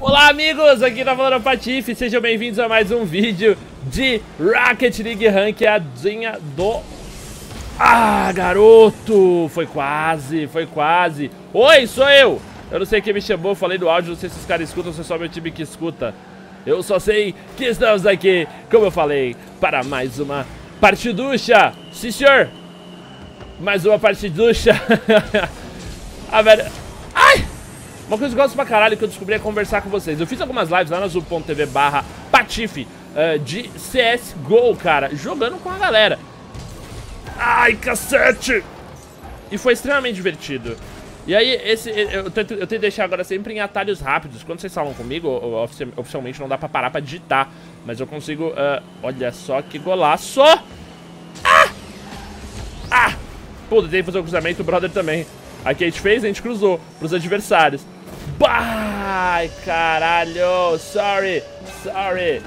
Olá amigos, aqui tá falando o Patife, sejam bem-vindos a mais um vídeo de Rocket League ranqueadinha do... Ah, garoto, foi quase. Oi, sou eu. Eu não sei quem me chamou, falei do áudio, não sei se os caras escutam ou se é só meu time que escuta. Eu só sei que estamos aqui, como eu falei, para mais uma partiducha. Sim, senhor. Mais uma partiducha. Ah, velho. Ai! Uma coisa que eu gosto pra caralho que eu descobri é conversar com vocês. Eu fiz algumas lives lá na azul.tv/Patife de CSGO, cara, jogando com a galera. Ai, cacete! E foi extremamente divertido. E aí, eu tento deixar agora sempre em atalhos rápidos. Quando vocês falam comigo, oficialmente não dá pra parar pra digitar, mas eu consigo... olha só que golaço! Ah! Ah! Pô, tentei fazer o cruzamento, o brother também. Aqui a gente fez, a gente cruzou pros adversários. Ai, caralho! Sorry!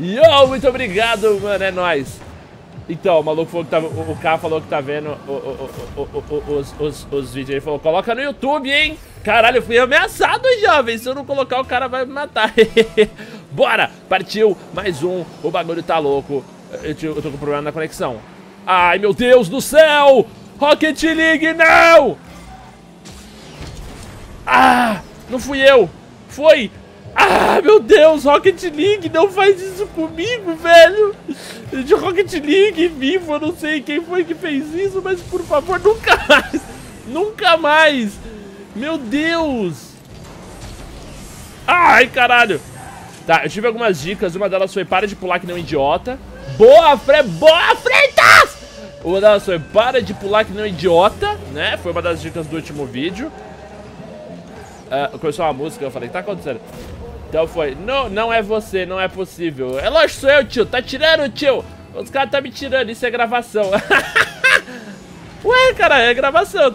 Yo, muito obrigado, mano, é nóis! Então, o maluco falou que tá... O cara falou que tá vendo os vídeos. Ele falou, coloca no YouTube, hein? Caralho, eu fui ameaçado, jovem. Se eu não colocar, o cara vai me matar. Bora! Partiu mais um. O bagulho tá louco. Eu tô com problema na conexão. Ai, meu Deus do céu! Rocket League, não! Ah! Não fui eu! Foi! Ah, meu Deus! Rocket League, não faz isso comigo, velho! De Rocket League vivo, eu não sei quem foi que fez isso, mas por favor, nunca mais! Nunca mais! Meu Deus! Ai, caralho! Tá, eu tive algumas dicas, uma delas foi para de pular que não idiota. Boa, Freitas! Uma delas foi para de pular que não idiota, né? Foi uma das dicas do último vídeo. Começou uma música, eu falei, tá acontecendo? Então foi, não é você, não é possível. É lógico, sou eu, tio, tá tirando, tio. Os caras tá me tirando, isso é gravação. Ué, cara, é gravação.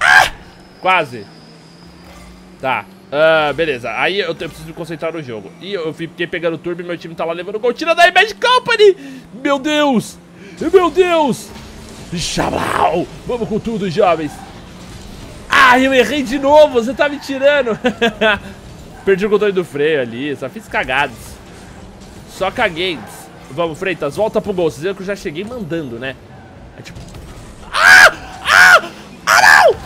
Ah! Quase. Tá, beleza. Aí eu preciso me concentrar no jogo. E eu fiquei pegando o turbo e meu time tá lá levando gol. Tira daí, Bad Company! Meu Deus! Meu Deus! Xablau! Vamos com tudo, jovens! Ah, eu errei de novo! Você tá me tirando! Perdi o controle do freio ali, só fiz cagadas. Só caguei. Vamos, Freitas, volta pro gol. Vocês viram que eu já cheguei mandando, né? É tipo... Ah! Ah! Ah, não!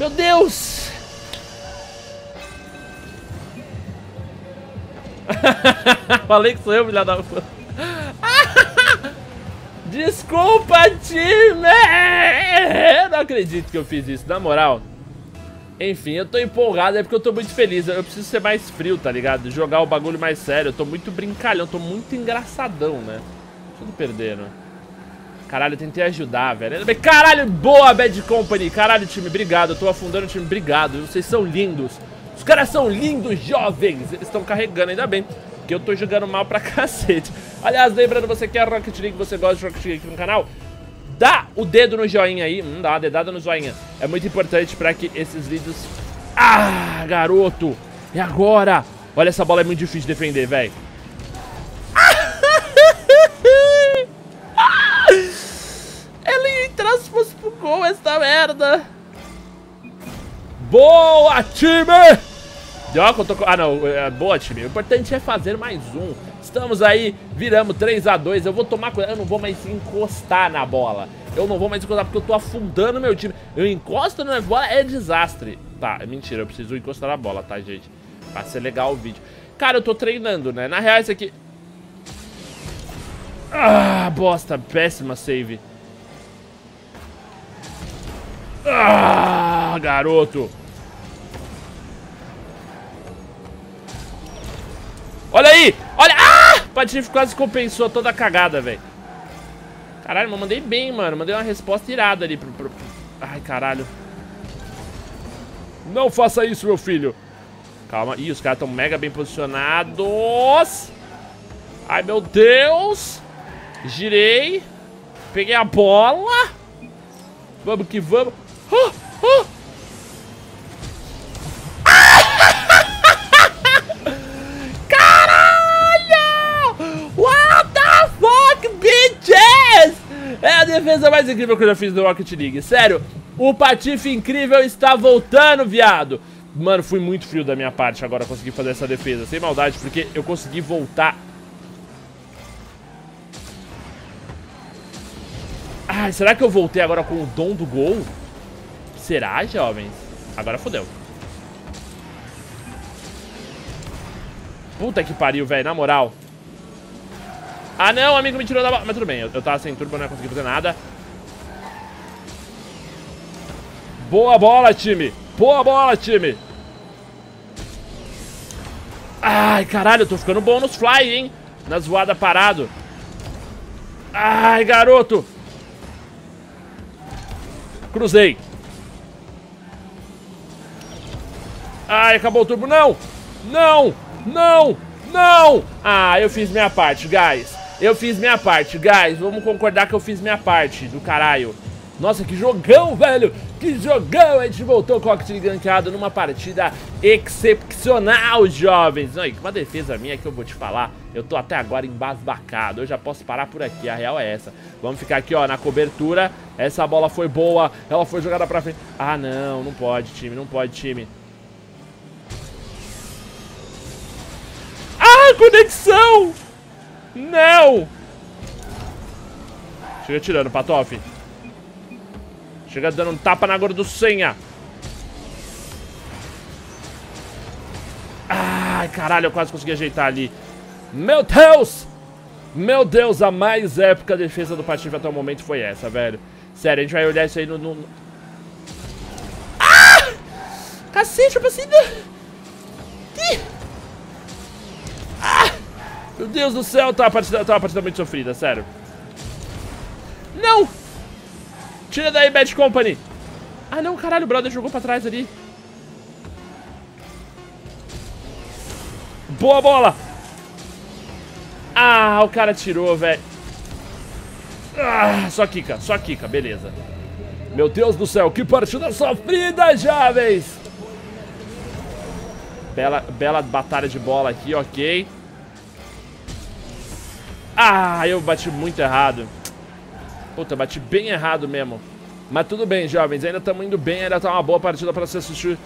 Meu Deus! Falei que sou eu, filha da puta. Desculpa, time! Eu não acredito que eu fiz isso, na moral. Enfim, eu tô empolgado, é porque eu tô muito feliz. Eu preciso ser mais frio, tá ligado? Jogar o bagulho mais sério. Eu tô muito brincalhão, tô muito engraçadão, né? Tudo perdendo. Caralho, eu tentei ajudar, velho. Caralho, boa, Bad Company. Caralho, time, obrigado. Eu tô afundando o time, obrigado. Vocês são lindos. Os caras são lindos, jovens. Eles estão carregando, ainda bem. Que eu tô jogando mal pra cacete. Aliás, lembrando, você quer Rocket League, você gosta de Rocket League aqui no canal? Dá o dedo no joinha aí. Dá uma dedada no joinha. É muito importante pra que esses vídeos... Ah, garoto! E agora? Olha, essa bola é muito difícil de defender, velho. Ela ia entrar se fosse pro gol, essa merda. Boa, time! Ah não, boa time, o importante é fazer mais um. Estamos aí, viramos 3-2. Eu vou tomar cuidado, eu não vou mais encostar na bola. Eu não vou mais encostar porque eu tô afundando meu time. Eu encosto na bola, é desastre. Tá, mentira, eu preciso encostar na bola, tá gente? Pra ser legal o vídeo. Cara, eu tô treinando, né? Na real isso aqui... Ah, bosta, péssima save. Ah, garoto. Olha aí! Olha! Ah! O Patife quase compensou toda a cagada, velho. Caralho, mas mandei bem, mano. Mandei uma resposta irada ali pro... Ai, caralho. Não faça isso, meu filho. Calma. Ih, os caras estão mega bem posicionados. Ai, meu Deus. Girei. Peguei a bola. Vamos que vamos. É a defesa mais incrível que eu já fiz no Rocket League. Sério, o Patife incrível está voltando, viado. Mano, fui muito frio da minha parte agora conseguir fazer essa defesa. Sem maldade, porque eu consegui voltar. Ai, será que eu voltei agora com o dom do gol? Será, jovens? Agora fodeu. Puta que pariu, velho, na moral. Ah, não, amigo me tirou da bola. Mas tudo bem, eu tava sem turbo, não ia conseguir fazer nada. Boa bola, time. Boa bola, time. Ai, caralho, eu tô ficando bom nos fly, hein. Na zoada parado. Ai, garoto. Cruzei. Ai, acabou o turbo. Não, não, não, não. Ah, eu fiz minha parte, guys. Eu fiz minha parte, guys. Vamos concordar que eu fiz minha parte do caralho. Nossa, que jogão, velho. Que jogão. A gente voltou com o Rocket League ganqueado numa partida excepcional, jovens. Olha, uma defesa minha que eu vou te falar. Eu tô até agora embasbacado. Eu já posso parar por aqui, a real é essa. Vamos ficar aqui, ó, na cobertura. Essa bola foi boa, ela foi jogada pra frente. Ah, não, não pode, time, não pode, time. Ah, conexão. Não. Chega tirando, Patoff. Chega dando um tapa na gorducinha. Ai, caralho, eu quase consegui ajeitar ali. Meu Deus! Meu Deus, a mais épica defesa do Patife até o momento foi essa, velho. Sério, a gente vai olhar isso aí no... Ah! Cacete, eu passei... Ah! Meu Deus do céu, tá uma partida muito sofrida, sério. Não! Tira daí, Bad Company. Ah, não, caralho, o brother jogou pra trás ali. Boa bola. Ah, o cara tirou, velho. Ah, só quica, beleza. Meu Deus do céu, que partida sofrida, jovens. Bela batalha de bola aqui, ok. Ah, eu bati muito errado. Puta, bati bem errado mesmo. Mas tudo bem, jovens, ainda estamos indo bem. Ainda tá uma boa partida pra se assistir.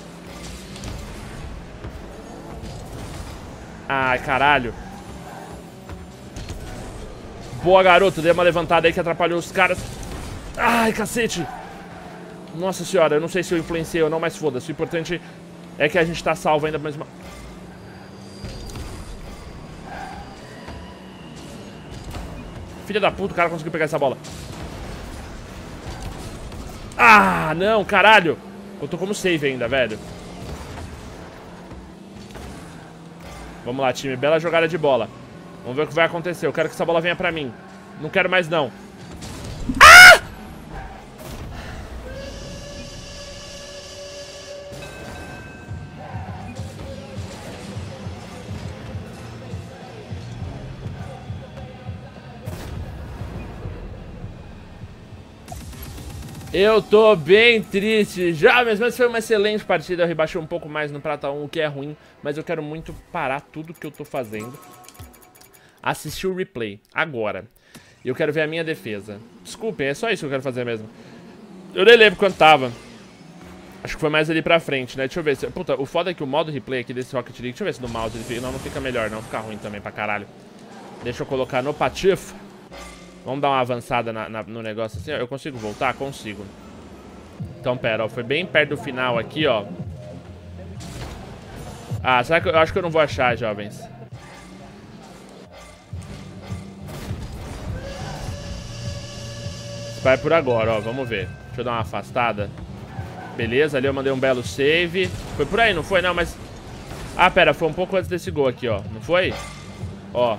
Ai, caralho. Boa, garoto, dei uma levantada aí que atrapalhou os caras. Ai, cacete. Nossa senhora, eu não sei se eu influenciei ou não, mas foda-se, o importante é que a gente tá salvo ainda mais uma... Filha da puta, o cara conseguiu pegar essa bola. Ah, não, caralho. Eu tô como save ainda, velho. Vamos lá, time. Bela jogada de bola. Vamos ver o que vai acontecer. Eu quero que essa bola venha pra mim. Não quero mais, não. Ah! Eu tô bem triste, jovens, mas foi uma excelente partida. Eu rebaixei um pouco mais no Prata 1, o que é ruim, mas eu quero muito parar tudo que eu tô fazendo, assistir o replay agora. E eu quero ver a minha defesa. Desculpem, é só isso que eu quero fazer mesmo. Eu nem lembro quanto tava. Acho que foi mais ali pra frente, né? Deixa eu ver se... Puta, o foda é que o modo replay aqui desse Rocket League... Deixa eu ver se no mouse ele fica... Não, não fica melhor, não. Fica ruim também pra caralho. Deixa eu colocar no Patife. Vamos dar uma avançada no negócio assim, ó. Eu consigo voltar? Consigo. Então, pera, ó. Foi bem perto do final aqui, ó. Ah, será que eu acho que eu não vou achar, jovens? Vai por agora, ó. Vamos ver. Deixa eu dar uma afastada. Beleza, ali eu mandei um belo save. Foi por aí, não foi? Não, mas... Ah, pera, foi um pouco antes desse gol aqui, ó. Não foi? Ó.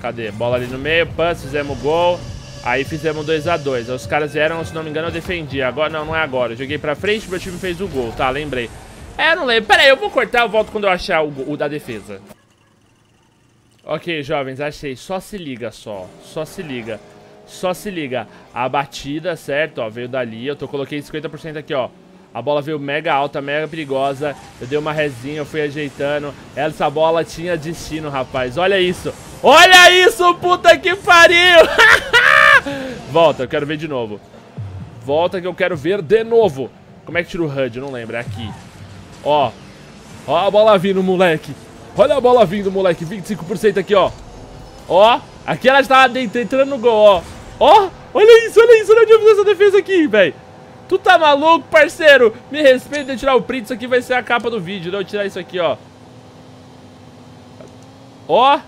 Cadê? Bola ali no meio, pass, fizemos gol. Aí fizemos 2x2. Os caras vieram, se não me engano, eu defendi. Agora não, não é agora. Eu joguei pra frente, meu time fez o gol. Tá, lembrei. É, não lembro. Pera aí, eu vou cortar, eu volto quando eu achar o da defesa. Ok, jovens, achei. Só se liga, só. Só se liga. Só se liga. A batida, certo? Ó, veio dali. Eu coloquei 50% aqui, ó. A bola veio mega alta, mega perigosa. Eu dei uma rezinha, eu fui ajeitando. Essa bola tinha destino, rapaz. Olha isso. Olha isso, puta que pariu. Volta, eu quero ver de novo. Volta que eu quero ver de novo. Como é que tira o HUD? Eu não lembro, é aqui. Ó. Ó a bola vindo, moleque. Olha a bola vindo, moleque. 25% aqui, ó. Ó. Aqui ela está entrando no gol, ó. Ó. Olha isso. Olha onde eu fiz essa defesa aqui, velho. Tu tá maluco, parceiro? Me respeita de tirar o print. Isso aqui vai ser a capa do vídeo, né? Eu vou tirar isso aqui, ó. Ó.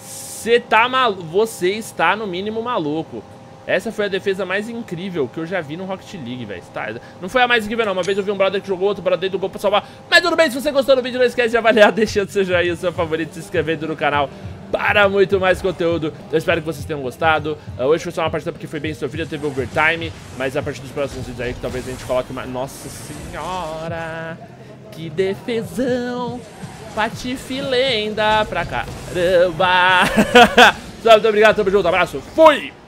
Você tá maluco. Você está, no mínimo, maluco. Essa foi a defesa mais incrível que eu já vi no Rocket League, velho. Tá, não foi a mais incrível, não. Uma vez eu vi um brother que jogou outro brother dentro do gol pra salvar. Mas tudo bem, se você gostou do vídeo, não esquece de avaliar, deixando seu joinha, seu favorito, se inscrevendo no canal para muito mais conteúdo. Eu espero que vocês tenham gostado. Hoje foi só uma partida porque foi bem sofrida, teve overtime. Mas a partir dos próximos vídeos aí, que talvez a gente coloque uma... Nossa senhora! Que defesão! Patifilenda pra caramba! Muito obrigado, tamo junto, abraço, fui!